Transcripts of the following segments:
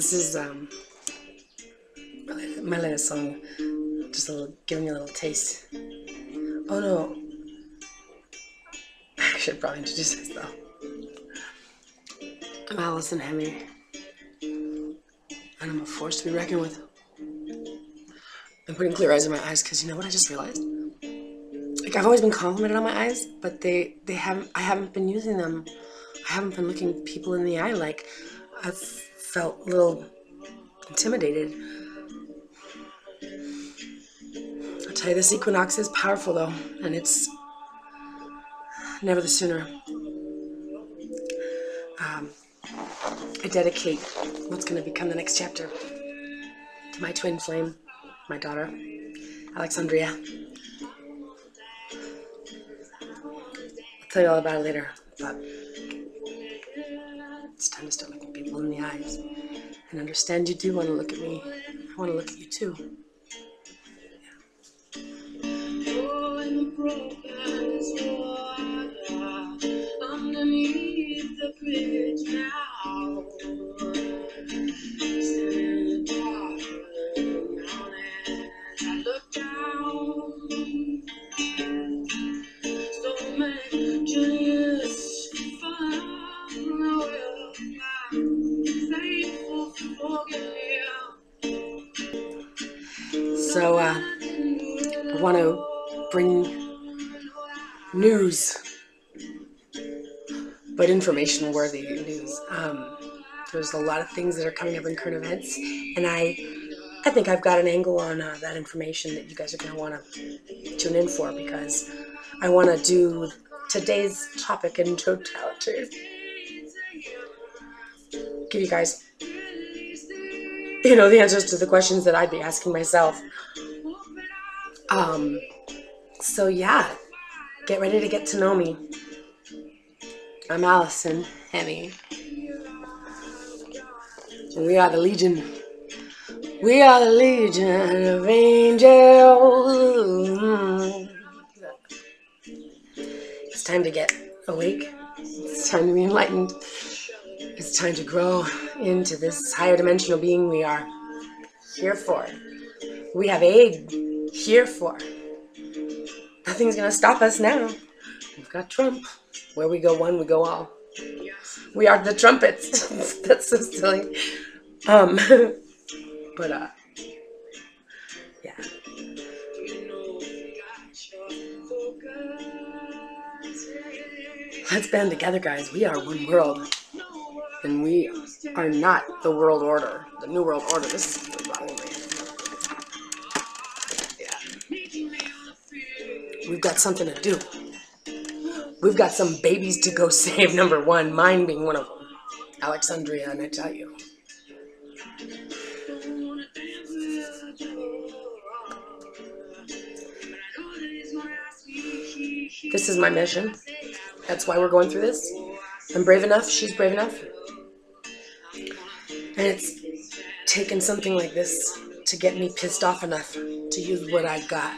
This is my latest song. Just a little, giving you a little taste. Oh no, I should probably introduce myself. I'm Alyson Hemme, and I'm a force to be reckoned with. I'm putting clear eyes in my eyes because you know what I just realized? Like, I've always been complimented on my eyes, but I haven't been using them. I haven't been looking people in the eye. Like, I've felt a little intimidated. I'll tell you, this equinox is powerful though, and it's never the sooner. I dedicate what's going to become the next chapter to my twin flame, my daughter, Alexandria. I'll tell you all about it later, but it's time to start looking people in the eyes and understand you do want to look at me. I want to look at you too. Underneath the bridge now, standing in the dark of the mountain, I look down. So many journeys far away. So, I want to bring news, but information-worthy news. There's a lot of things that are coming up in current events, and I think I've got an angle on that information that you guys are going to want to tune in for, because I want to do today's topic in totality. Give you guys, you know, the answers to the questions that I'd be asking myself. So yeah, get ready to get to know me. I'm Alyson Hemme. We are the Legion. We are the Legion of Angels. It's time to get awake. It's time to be enlightened. It's time to grow into this higher dimensional being we are here for. We have aid here for. Nothing's gonna stop us now. We've got Trump. Where we go one, we go all. We are the trumpets. That's so silly. But yeah. Let's band together, guys. We are one world. And we are not the world order, the new world order. This is the wrong way. Yeah. We've got something to do. We've got some babies to go save, number one, mine being one of them. Alexandria, and I tell you. This is my mission. That's why we're going through this. I'm brave enough, she's brave enough. And it's taken something like this to get me pissed off enough to use what I got.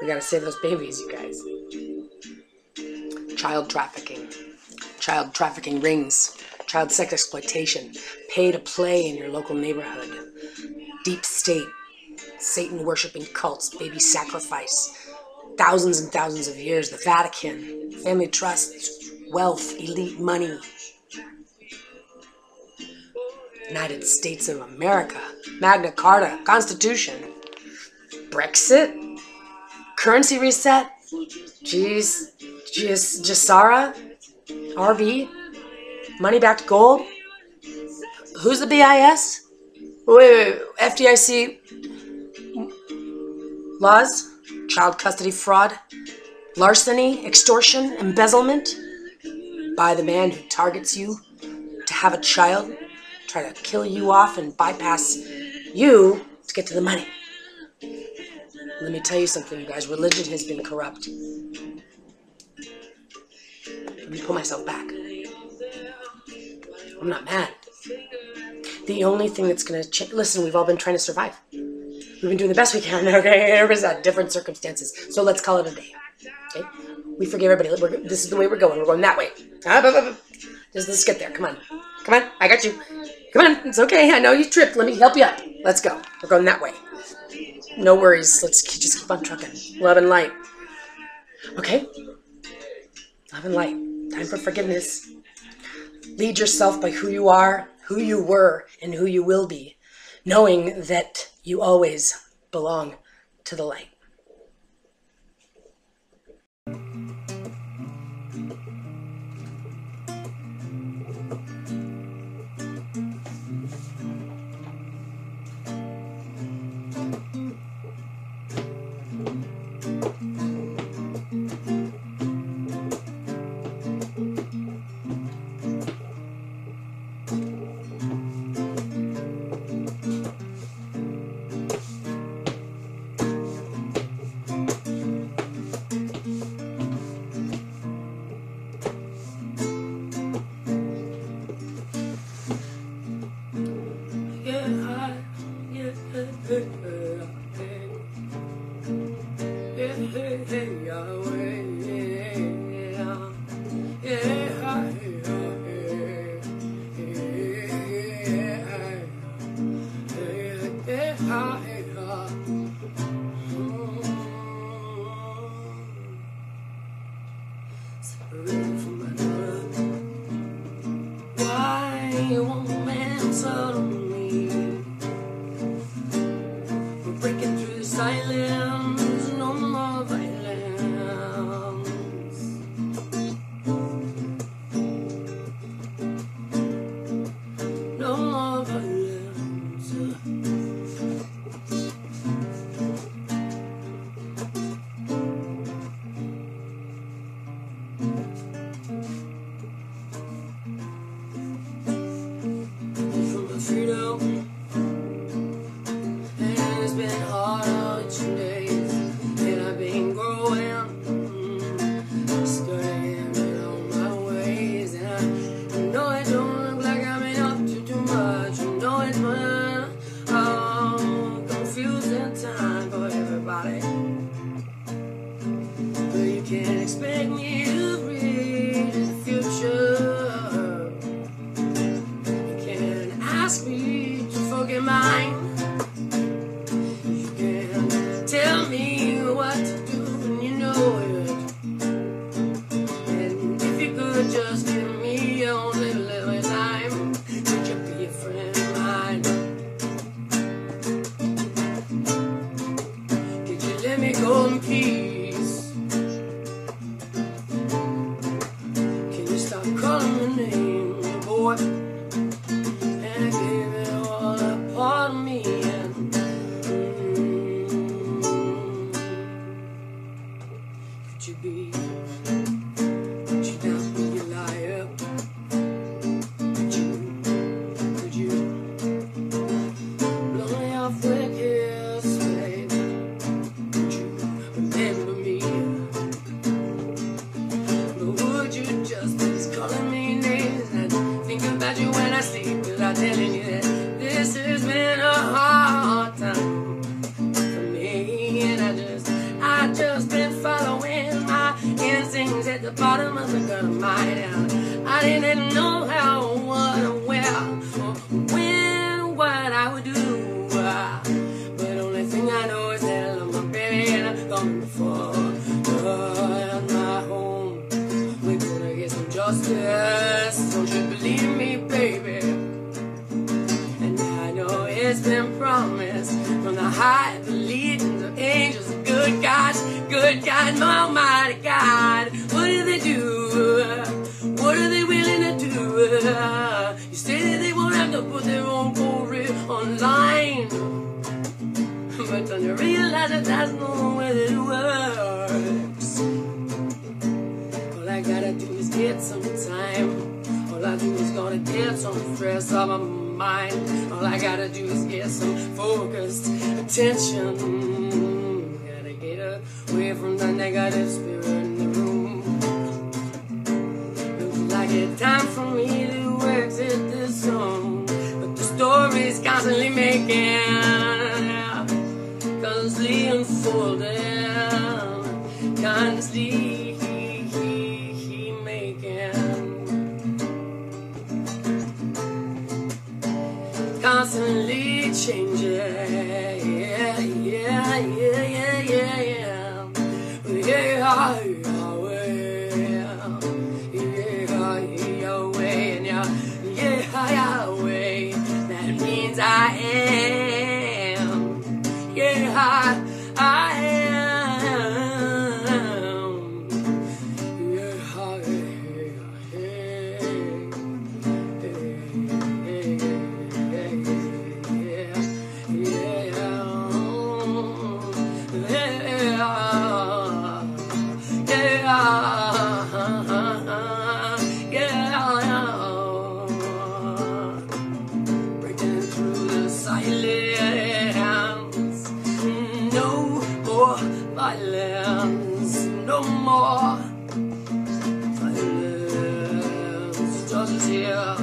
We gotta save those babies, you guys. Child trafficking rings. Child sex exploitation, pay to play in your local neighborhood, deep state, Satan worshipping cults, baby sacrifice, thousands and thousands of years, the Vatican, family trusts, wealth, elite money, United States of America, Magna Carta, Constitution, Brexit, currency reset, Gisara, RV, money back to gold? Who's the BIS? Wait, FDIC laws? Child custody fraud? Larceny? Extortion? Embezzlement? By the man who targets you to have a child? Try to kill you off and bypass you to get to the money. Let me tell you something, you guys. Religion has been corrupt. Let me pull myself back. I'm not mad. the only thing that's going to change. Listen, we've all been trying to survive. We've been doing the best we can, okay? Everybody's got different circumstances. So let's call it a day, okay? We forgive everybody. This is the way we're going. We're going that way. Let's get there. Come on. Come on. I got you. Come on. It's okay. I know you tripped. Let me help you up. Let's go. We're going that way. No worries. Let's just keep on trucking. Love and light. Okay? Love and light. Time for forgiveness. Lead yourself by who you are, who you were, and who you will be, knowing that you always belong to the light. Time for me to exit this song, but the story again, constantly unfolding, constantly making, constantly changing. Yeah, yeah, yeah, yeah, yeah, yeah. Yeah. I am, yeah, I am, yeah, no more violence, just here. Yeah.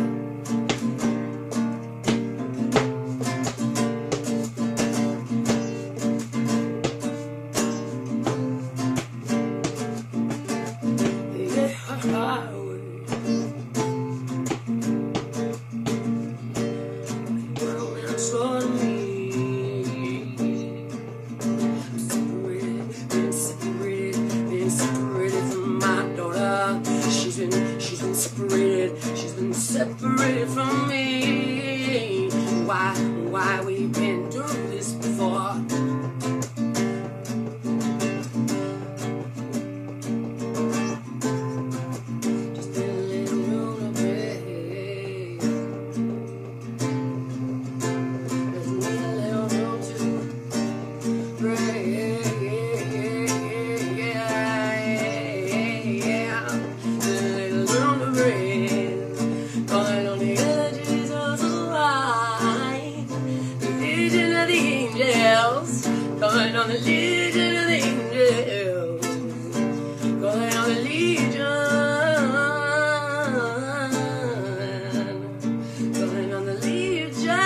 Separated from me. Why we been through this before? Just a little bit. There's a little room to pray. Going on the Legion of Angels, going on the Legion, going on the Legion,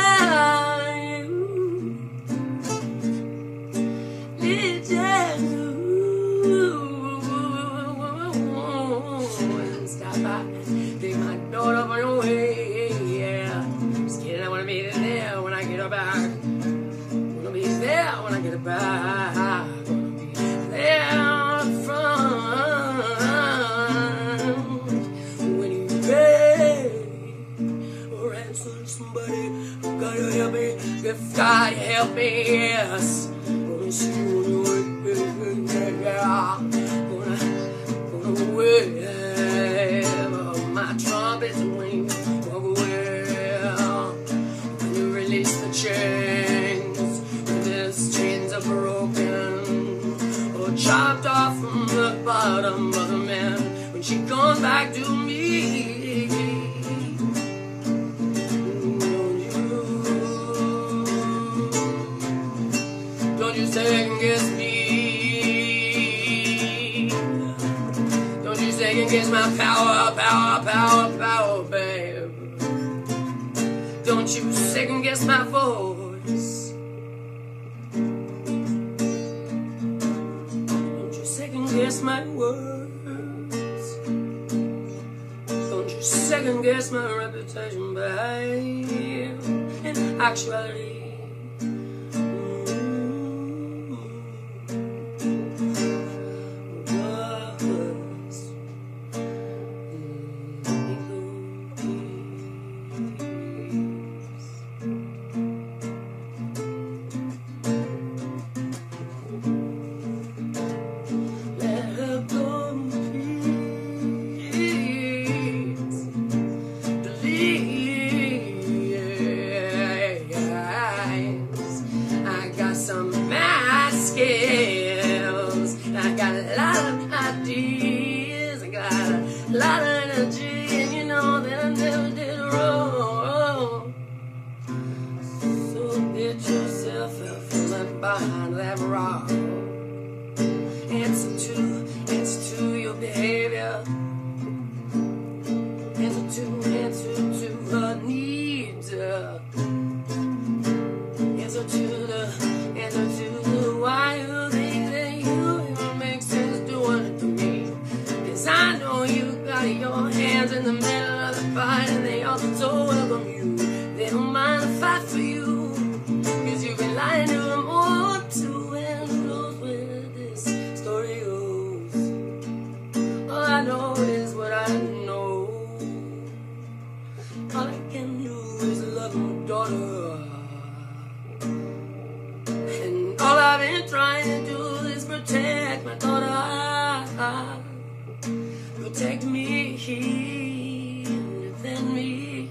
Legion. Stop by, take my daughter on your way, yeah. Just kidding, I wanna meet her there when I get her back. When I get about, I'm gonna be there out front. When you pray or answer somebody, God help me, if God help me, yes. Gonna see you on the way, gonna my trumpet's wings, walk away, when you release the chain. Chopped off from the bottom of the man when she comes back to me. Don't you second guess me. Don't you second guess my power, babe. Don't you second guess my voice. Guess my words. Don't you second guess my reputation, babe. In actuality, lot of energy, and you know that I never did wrong. So get yourself out from that behind that rock. Answer to your behavior. Answer to her needs. protect me within me.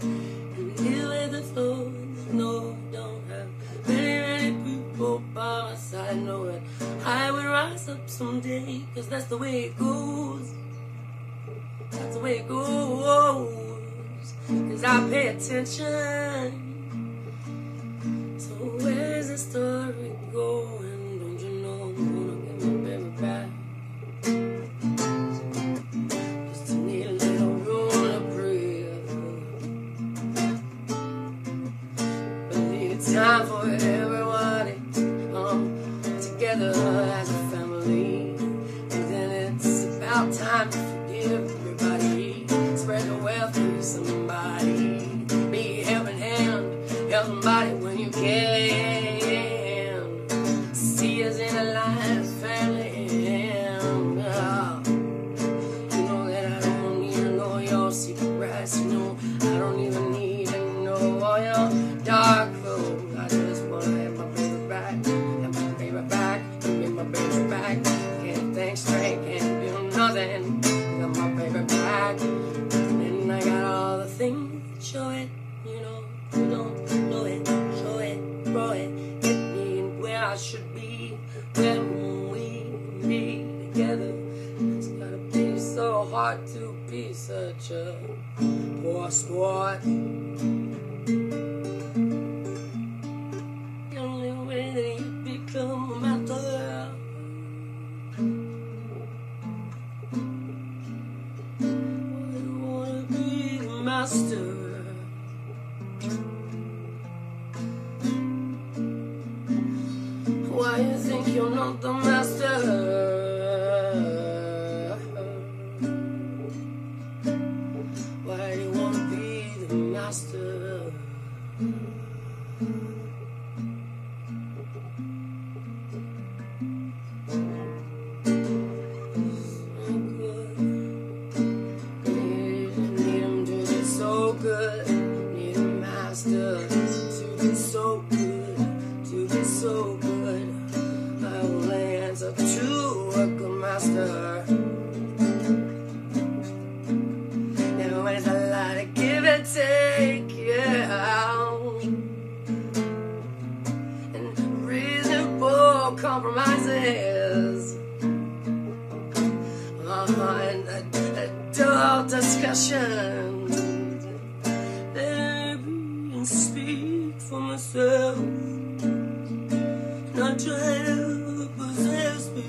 And deal with the flow. No, don't have many people by my side. Know that I will rise up someday, cause that's the way it goes. That's the way it goes. Cause I pay attention. So where's the story going? Don't you know I'm gonna get my baby back? Time for everybody to come together as a family. And then it's about time to forgive everybody. Spread the wealth to somebody. Be a helping hand, help somebody when you can. See us in a life family. And, you know that I don't need to know your secrets. You know I don't even need to know all your dark. Show it, you know, you don't know it. Show it, grow it, get me in where I should be. When we be together, it's gotta be so hard to be such a poor sport. The only way that you become a matter. You wanna be the master. Why you think you're not the master? Why do you want to be the master? Need him to be so good. Need a master to be so good. To be so good. Up to a good master. Now it's a lot of give and take, yeah. And reasonable compromises. And adult discussions. Let me speak for myself. Not trying. Possess me,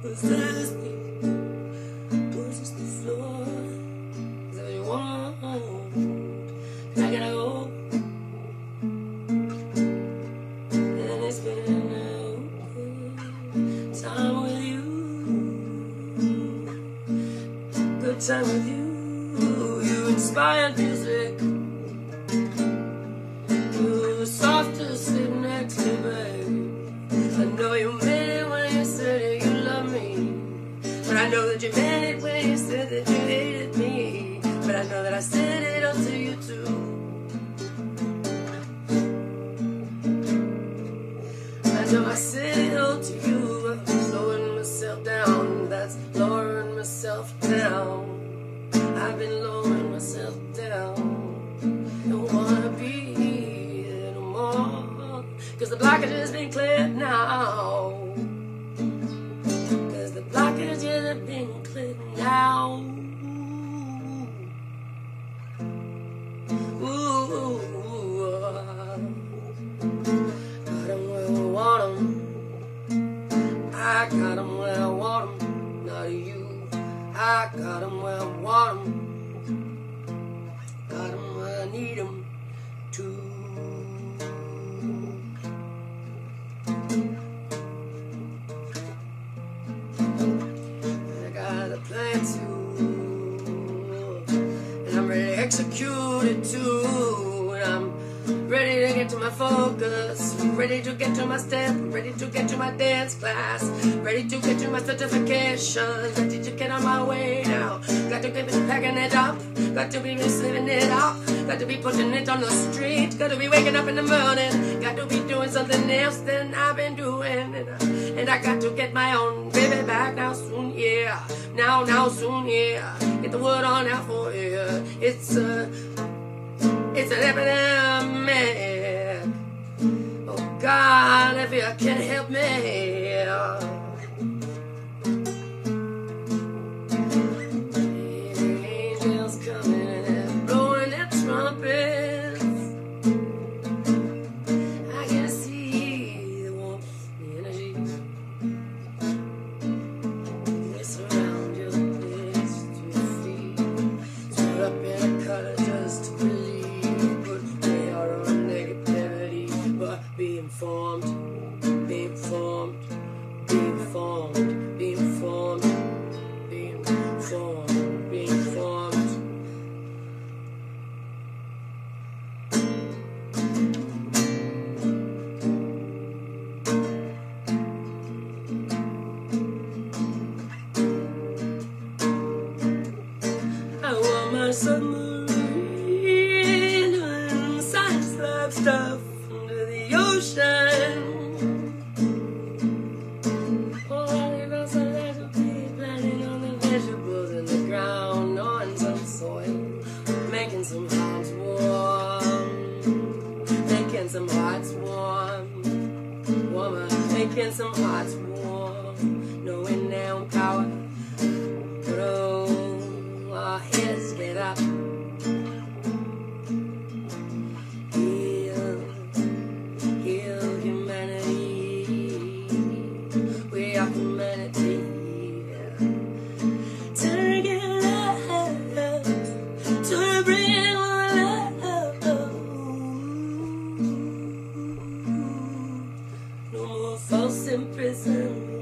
possess me, possess the floor that you want. I gotta go. And it's been a time with you, good time with you. You inspired music. You were soft to sit next to me. I know you meant it when you said that you love me. But I know that you meant it when you said that you hated me. But I know that I said it all to you too. I know I said it all to you. I'm lowering myself down. That's lowering myself down. I've been lowering myself down. Don't wanna be here no more. Cause the blockage has been cleared now. Cause the blockage has been cleared now. Ooh. Got him where I want him. I got him where I want him. Not you. I got him where I want him. Got him where I need him to. Executed too, and I'm ready to get to my focus, ready to get get to my step, ready to get to my dance class, ready to get to my certification, ready to get on my way now. Got to be packing it up, got to be living it up, got to be putting it on the street, got to be waking up in the morning, got to be doing something else than I've been doing, and I got to get my own baby back now soon, yeah, now soon, yeah. Get the word on out for you, yeah. It's an epidemic. Oh God, if you can help me, the angels coming and blowing their trumpets. I can see the warmth, the energy. They surround your place to see. Stood up in a color just to believe. Submarine and science lab stuff under the ocean. Oh, you know, so that would be planting on the vegetables in the ground, on some soil, making some hearts warm, making some hearts warm, warmer, making some hearts warm, knowing their own power. Throw our heads, get up. False imprisonment.